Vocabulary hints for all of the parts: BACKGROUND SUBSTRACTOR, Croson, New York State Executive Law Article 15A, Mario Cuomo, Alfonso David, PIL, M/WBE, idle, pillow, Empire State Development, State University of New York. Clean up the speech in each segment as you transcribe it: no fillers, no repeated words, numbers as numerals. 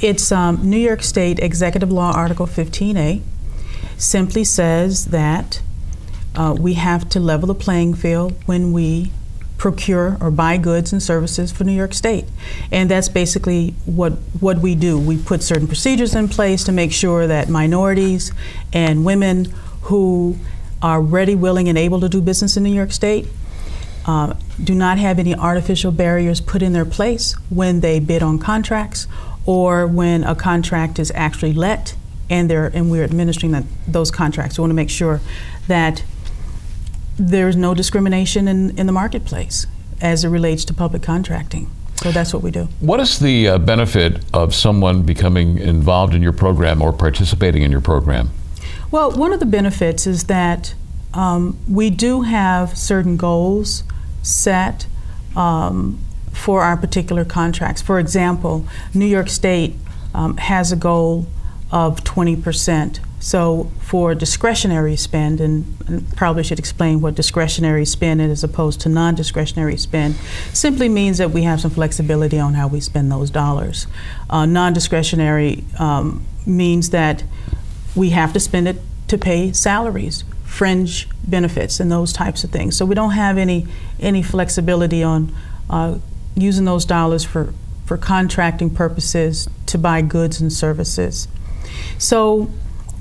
It's New York State Executive Law Article 15A simply says that we have to level the playing field when we procure or buy goods and services for New York State. And that's basically what we do. We put certain procedures in place to make sure that minorities and women who are ready, willing, and able to do business in New York State do not have any artificial barriers put in their place when they bid on contracts or when a contract is actually let and we're administering those contracts. We want to make sure that there's no discrimination in the marketplace as it relates to public contracting. So that's what we do. What is the benefit of someone becoming involved in your program or participating in your program? Well, one of the benefits is that we do have certain goals set for our particular contracts. For example, New York State has a goal of 20%. So for discretionary spend, and probably should explain what discretionary spend is as opposed to non-discretionary spend, simply means that we have some flexibility on how we spend those dollars. Non-discretionary means that we have to spend it to pay salaries, fringe benefits, and those types of things. So we don't have any flexibility on using those dollars for contracting purposes to buy goods and services. So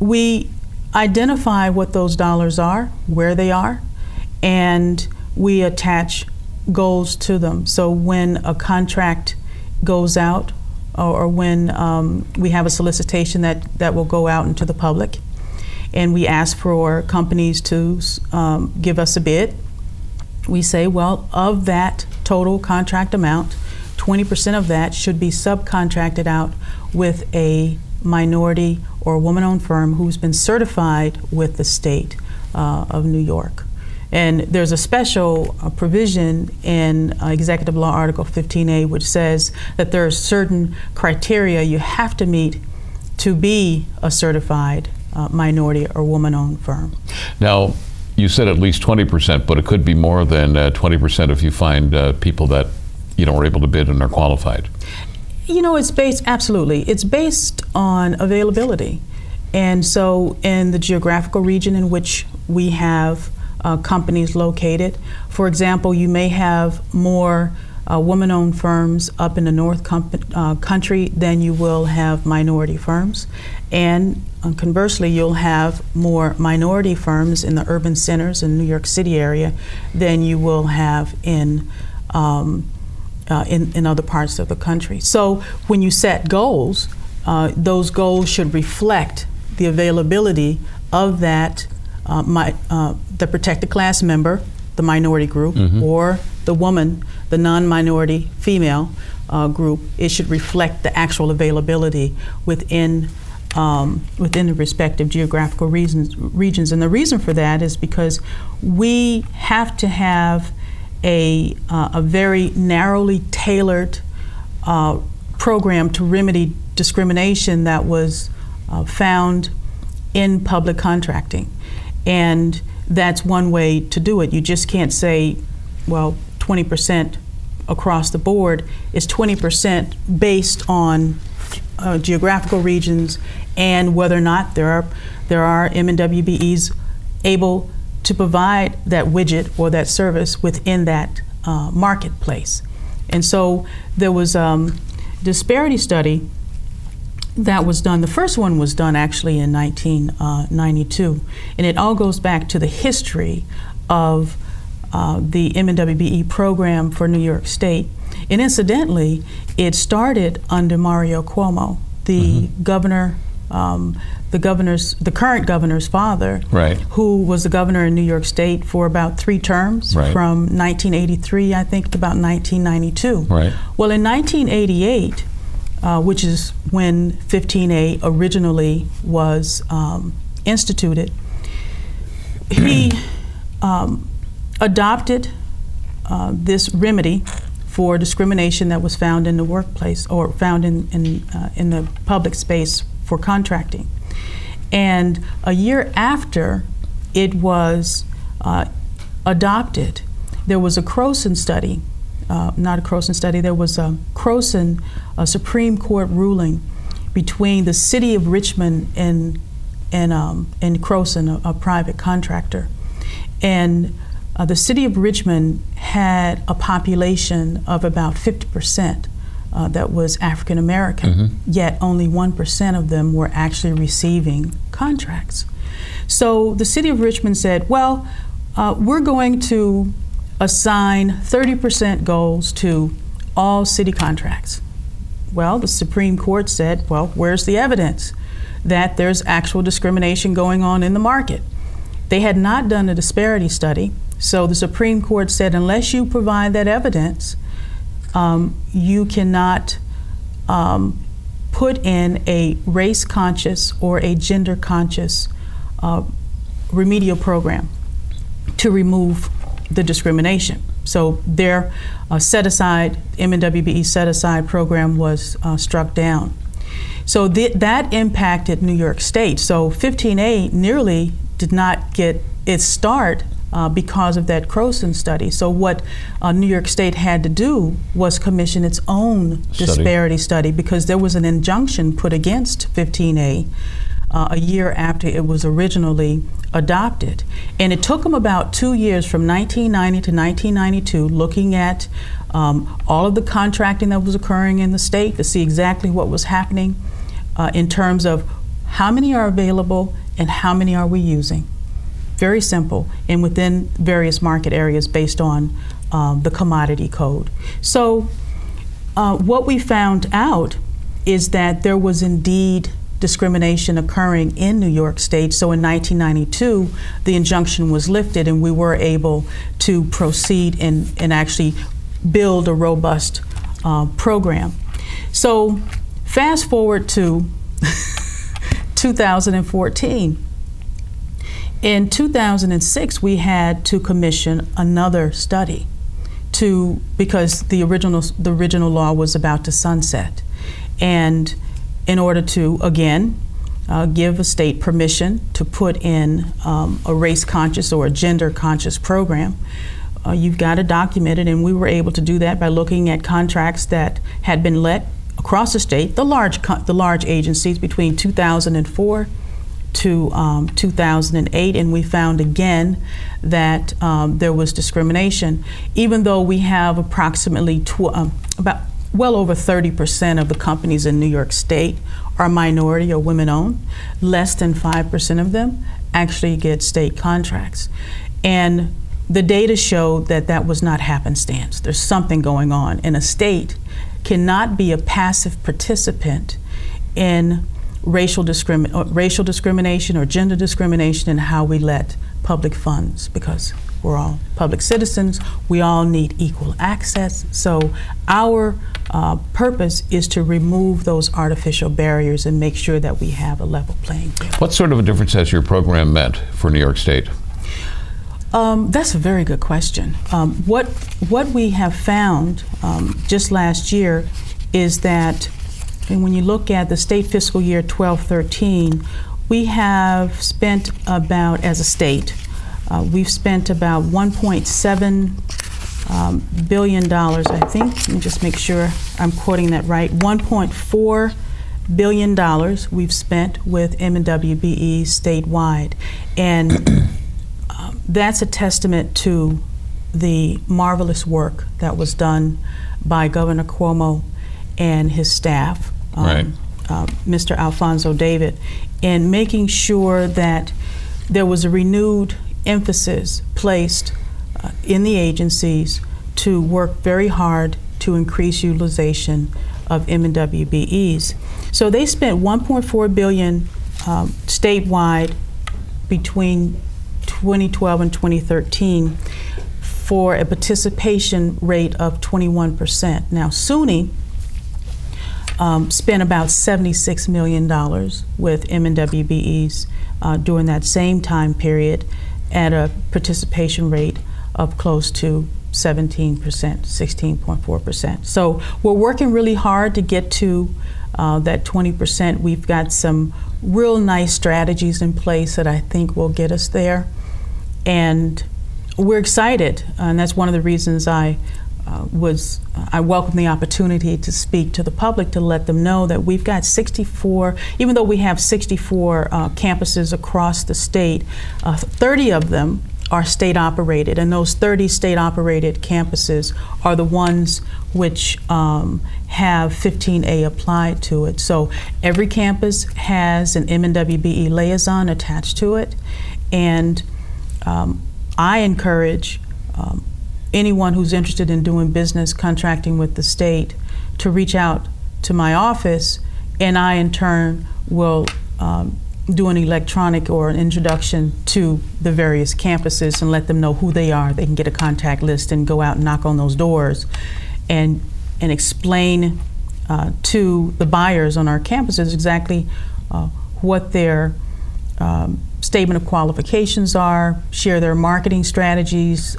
we identify what those dollars are, where they are, and we attach goals to them. So when a contract goes out, or when we have a solicitation that will go out into the public, and we ask for companies to give us a bid, we say, well, of that total contract amount, 20% of that should be subcontracted out with a minority or a woman-owned firm who's been certified with the state of New York. And there's a special provision in Executive Law Article 15A which says that there are certain criteria you have to meet to be a certified minority or woman-owned firm. Now, you said at least 20%, but it could be more than 20% if you find people that are able to bid and are qualified. You know, it's based, absolutely, it's based on availability. And so in the geographical region in which we have companies located, for example, you may have more woman-owned firms up in the north country than you will have minority firms. And conversely, you'll have more minority firms in the urban centers in New York City area than you will have in other parts of the country. So when you set goals, those goals should reflect the availability of that the protected class member, the minority group, mm-hmm. or the woman, the non-minority female group. It should reflect the actual availability within the respective geographical regions. And the reason for that is because we have to have a very narrowly tailored program to remedy discrimination that was found in public contracting. And that's one way to do it. You just can't say, well, 20% across the board is 20% based on geographical regions and whether or not there are M/WBEs able to provide that widget or that service within that marketplace. And so there was a disparity study that was done. The first one was done actually in 1992, and it all goes back to the history of the M/WBE program for New York State. And incidentally, it started under Mario Cuomo, the mm-hmm. governor. The current governor's father, right. who was the governor in New York State for about 3 terms, right. from 1983, I think, to about 1992. Right. Well, in 1988, which is when 15A originally was instituted, he adopted this remedy for discrimination that was found in the workplace or found in the public space for contracting. And a year after it was adopted, there was a Croson study, there was a Croson Supreme Court ruling between the city of Richmond and Croson, a private contractor. And the city of Richmond had a population of about 50% that was African American, yet only 1% of them were actually receiving contracts. So the city of Richmond said, well, we're going to assign 30% goals to all city contracts. Well, the Supreme Court said, well, where's the evidence that there's actual discrimination going on in the market? They had not done a disparity study, so the Supreme Court said, unless you provide that evidence, you cannot put in a race-conscious or a gender-conscious remedial program to remove the discrimination. So their set-aside, M/WBE set-aside program was struck down. So that impacted New York State. So 15A nearly did not get its start because of that Croson study. So what New York State had to do was commission its own disparity study, because there was an injunction put against 15A a year after it was originally adopted. And it took them about 2 years, from 1990 to 1992, looking at all of the contracting that was occurring in the state to see exactly what was happening in terms of how many are available and how many are we using. Very simple, and within various market areas based on the commodity code. So what we found out is that there was indeed discrimination occurring in New York State. So in 1992, the injunction was lifted and we were able to proceed and actually build a robust program. So fast forward to 2014. In 2006, we had to commission another study because the original law was about to sunset, and in order to, again, give a state permission to put in a race-conscious or a gender-conscious program, you've got to document it. And we were able to do that by looking at contracts that had been let across the state, the large agencies, between 2004 to 2008, and we found again that there was discrimination, even though we have approximately well over 30% of the companies in New York State are minority or women-owned. Less than 5% of them actually get state contracts. And the data showed that that was not happenstance. There's something going on. And a state cannot be a passive participant in racial discrimination or gender discrimination in how we let public funds, because we're all public citizens. We all need equal access. So our purpose is to remove those artificial barriers and make sure that we have a level playing field. What sort of a difference has your program meant for New York State? That's a very good question. What we have found just last year is that, and when you look at the state fiscal year 12-13, we have spent about, as a state, we've spent about $1.7 billion, I think. Let me just make sure I'm quoting that right. $1.4 billion we've spent with M/WBE statewide. And that's a testament to the marvelous work that was done by Governor Cuomo and his staff, Mr. Alfonso David, in making sure that there was a renewed emphasis placed in the agencies to work very hard to increase utilization of M/WBEs. So they spent $1.4 billion statewide between 2012 and 2013 for a participation rate of 21%. Now, SUNY spent about $76 million with M/WBEs during that same time period, at a participation rate of close to 17%, 16.4%. So we're working really hard to get to that 20%. We've got some real nice strategies in place that I think will get us there. And we're excited, and that's one of the reasons I I welcome the opportunity to speak to the public to let them know that we've got 64, even though we have 64 campuses across the state, 30 of them are state operated, and those 30 state operated campuses are the ones which have 15A applied to it. So every campus has an M/WBE liaison attached to it, and I encourage anyone who's interested in doing business contracting with the state to reach out to my office, and I in turn will do an electronic or an introduction to the various campuses and let them know who they are. They can get a contact list and go out and knock on those doors and explain to the buyers on our campuses exactly what their statement of qualifications are, share their marketing strategies,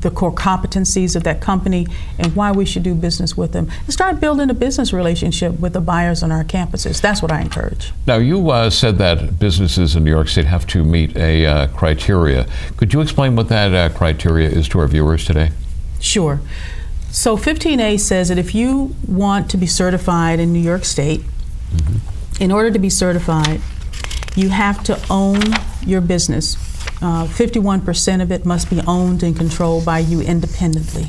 the core competencies of that company, and why we should do business with them, and start building a business relationship with the buyers on our campuses. That's what I encourage. Now, you said that businesses in New York State have to meet a criteria. Could you explain what that criteria is to our viewers today? Sure. So 15A says that if you want to be certified in New York State, in order to be certified, you have to own your business. 51% of it must be owned and controlled by you independently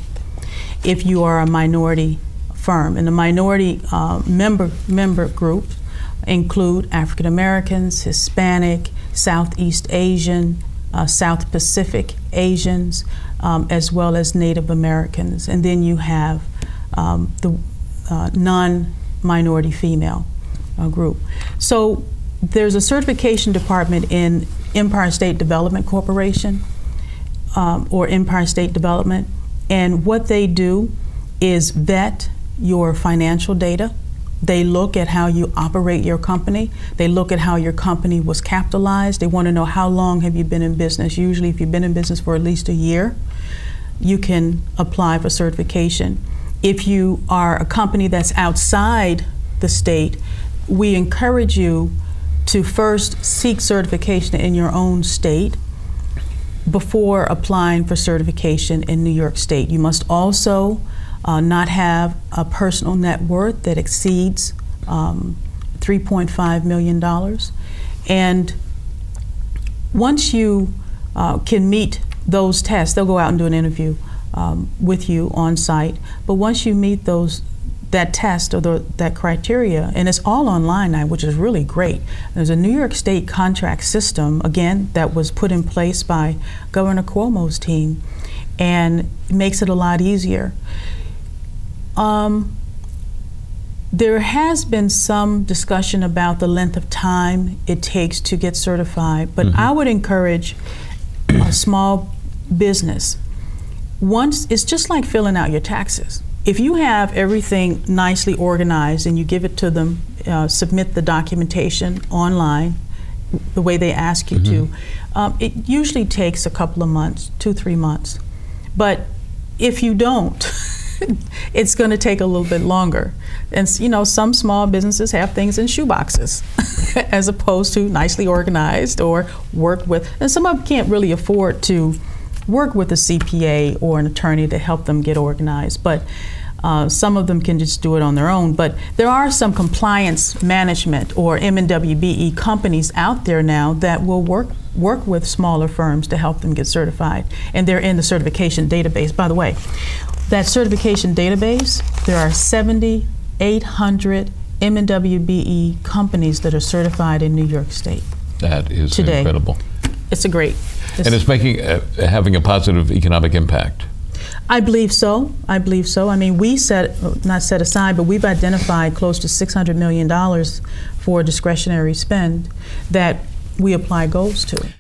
if you are a minority firm. And the minority member group include African Americans, Hispanic, Southeast Asian, South Pacific Asians, as well as Native Americans. And then you have the non-minority female group. So there's a certification department in Empire State Development Corporation, or Empire State Development, and what they do is vet your financial data. They look at how you operate your company. They look at how your company was capitalized. They want to know how long have you been in business. Usually if you've been in business for at least a year, you can apply for certification. If you are a company that's outside the state, we encourage you to first seek certification in your own state before applying for certification in New York State. You must also not have a personal net worth that exceeds $3.5 million. And once you can meet those tests, they'll go out and do an interview with you on site, but once you meet those that criteria, and it's all online now, which is really great. There's a New York State contract system, again, that was put in place by Governor Cuomo's team, and it makes it a lot easier. There has been some discussion about the length of time it takes to get certified, but I would encourage a small business. Once, it's just like filling out your taxes. If you have everything nicely organized and you give it to them, submit the documentation online the way they ask you to, it usually takes a couple of months, 2-3 months. But if you don't, it's going to take a little bit longer. And you know, some small businesses have things in shoeboxes as opposed to nicely organized or worked with. And some of them can't really afford to work with a CPA or an attorney to help them get organized, but some of them can just do it on their own. But there are some compliance management or M/WBE companies out there now that will work with smaller firms to help them get certified, and they're in the certification database. By the way, that certification database, there are 7,800 M/WBE companies that are certified in New York State. That is today. Incredible. It's a great. And it's making, having a positive economic impact. I believe so. I believe so. I mean, we not set aside, but we've identified close to $600 million for discretionary spend that we apply goals to.